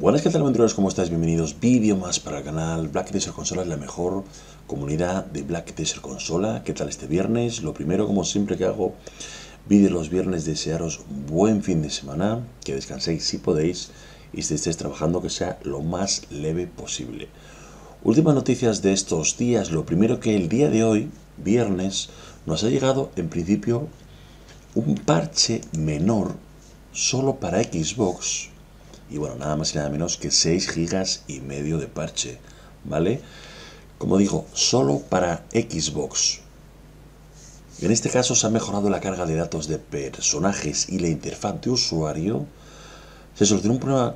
Buenas, ¿qué tal, aventureros? ¿Cómo estáis? Bienvenidos, vídeo más para el canal. Black Desert Consola es la mejor comunidad de Black Desert Consola. ¿Qué tal este viernes? Lo primero, como siempre que hago vídeos los viernes, desearos un buen fin de semana, que descanséis si podéis y si estéis trabajando, que sea lo más leve posible. Últimas noticias de estos días. Lo primero, que el día de hoy, viernes, nos ha llegado en principio un parche menor solo para Xbox. Y bueno, nada más y nada menos que 6,5 GB de parche, ¿vale? Como digo, solo para Xbox. En este caso se ha mejorado la carga de datos de personajes y la interfaz de usuario. Se solucionó un problema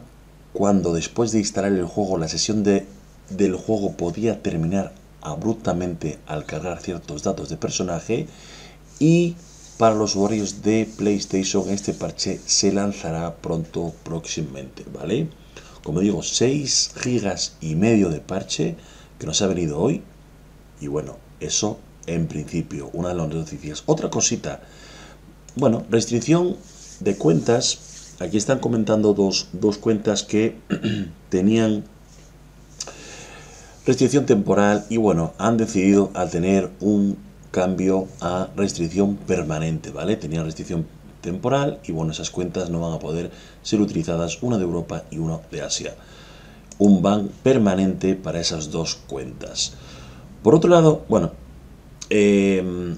cuando, después de instalar el juego, la sesión del juego podía terminar abruptamente al cargar ciertos datos de personaje. Y para los usuarios de PlayStation, este parche se lanzará próximamente, ¿vale? Como digo, 6,5 GB de parche que nos ha venido hoy. Y bueno, eso en principio, una de las noticias. Otra cosita, bueno, restricción de cuentas. Aquí están comentando dos cuentas que tenían restricción temporal y bueno, han decidido al tener un cambio a restricción permanente, ¿vale? Tenían restricción temporal y bueno, esas cuentas no van a poder ser utilizadas, una de Europa y una de Asia. Un ban permanente para esas dos cuentas. Por otro lado, bueno,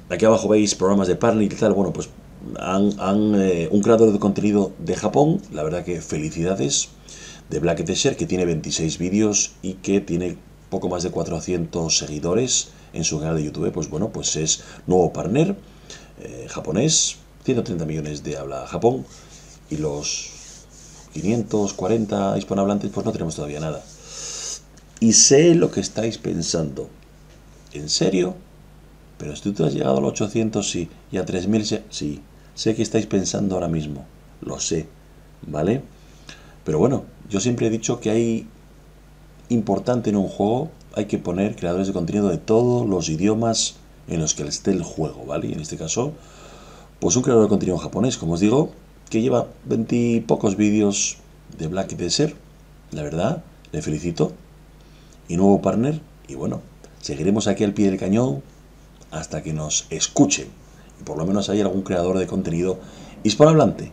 aquí abajo veis programas de partner y tal. Bueno, pues un creador de contenido de Japón, la verdad que felicidades, de Black Desert, que tiene 26 vídeos y que tiene poco más de 400 seguidores en su canal de YouTube. Pues bueno, pues es nuevo partner japonés, 130 millones de habla Japón, y los 540 hispanohablantes pues no tenemos todavía nada. Y sé lo que estáis pensando, ¿en serio? Pero si tú has llegado a los 800, sí, y a 3000, sí, sé que estáis pensando ahora mismo, lo sé, ¿vale? Pero bueno, yo siempre he dicho que hay importante en un juego, hay que poner creadores de contenido de todos los idiomas en los que esté el juego, ¿vale? Y en este caso, pues un creador de contenido japonés, como os digo, que lleva 20 y pocos vídeos de Black Desert. La verdad, le felicito. Y nuevo partner, y bueno, seguiremos aquí al pie del cañón hasta que nos escuchen. Y por lo menos hay algún creador de contenido hispanohablante.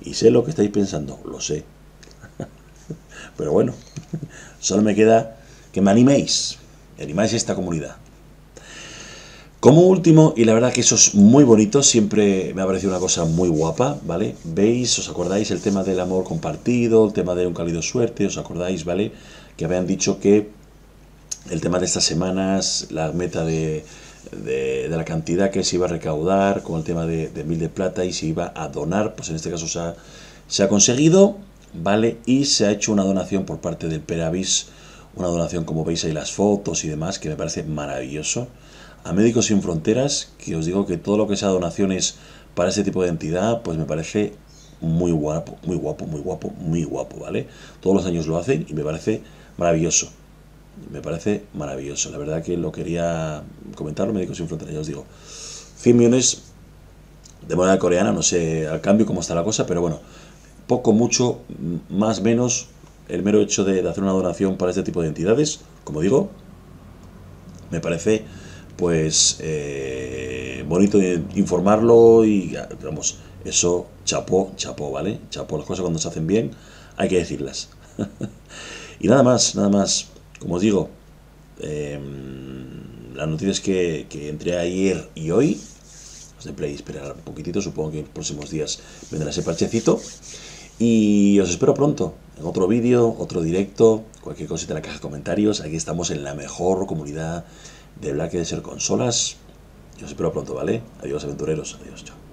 Y sé lo que estáis pensando, lo sé. Pero bueno, solo me queda que me animéis esta comunidad. Como último, y la verdad que eso es muy bonito, siempre me ha parecido una cosa muy guapa, ¿vale? ¿Veis? ¿Os acordáis el tema del amor compartido? El tema de un cálido suerte, ¿os acordáis? ¿Vale? Que habían dicho que el tema de estas semanas, la meta de la cantidad que se iba a recaudar con el tema de 1000 de plata y se iba a donar, pues en este caso se ha conseguido, ¿vale? Y se ha hecho una donación por parte del Peravis, una donación, como veis ahí las fotos y demás, que me parece maravilloso, a Médicos Sin Fronteras, que os digo que todo lo que sea donaciones para este tipo de entidad, pues me parece muy guapo, muy guapo, muy guapo, muy guapo, ¿vale? Todos los años lo hacen y me parece maravilloso, la verdad que lo quería comentar, Médicos Sin Fronteras, ya os digo, 100 millones de moneda coreana, no sé al cambio cómo está la cosa, pero bueno, poco, mucho, más, menos, el mero hecho de hacer una donación para este tipo de entidades, como digo, me parece pues bonito informarlo y vamos, eso, chapó, ¿vale? Chapó, las cosas cuando se hacen bien hay que decirlas. Y nada más, como os digo, las noticias que entré ayer y hoy, os de play, esperar un poquitito, supongo que en los próximos días vendrá ese parchecito. Y os espero pronto en otro vídeo, otro directo, cualquier cosita en la caja de comentarios. Aquí estamos en la mejor comunidad de Black Desert Consolas. Y os espero pronto, ¿vale? Adiós, aventureros. Adiós, chao.